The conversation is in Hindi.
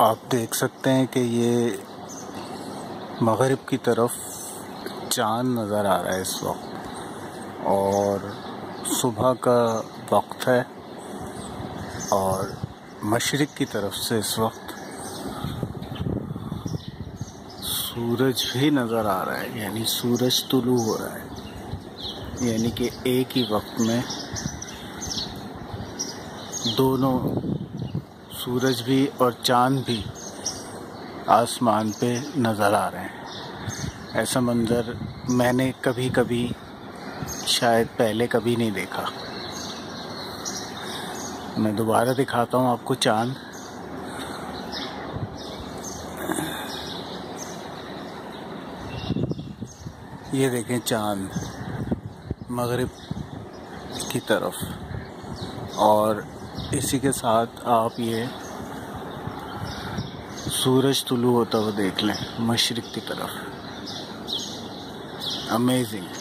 आप देख सकते हैं कि ये मग़रिब की तरफ चाँद नज़र आ रहा है इस वक्त, और सुबह का वक्त है और मशरिक़ की तरफ से इस वक्त सूरज ही नज़र आ रहा है, यानी सूरज तुलू हो रहा है, यानी कि एक ही वक्त में दोनों सूरज भी और चाँद भी आसमान पे नज़र आ रहे हैं। ऐसा मंज़र मैंने कभी कभी शायद पहले कभी नहीं देखा। मैं दोबारा दिखाता हूँ आपको चाँद। ये देखें चाँद मग़रिब की तरफ, और इसी के साथ आप ये सूरज तुलू होता हुआ देख लें मशरिक़ की तरफ। अमेजिंग।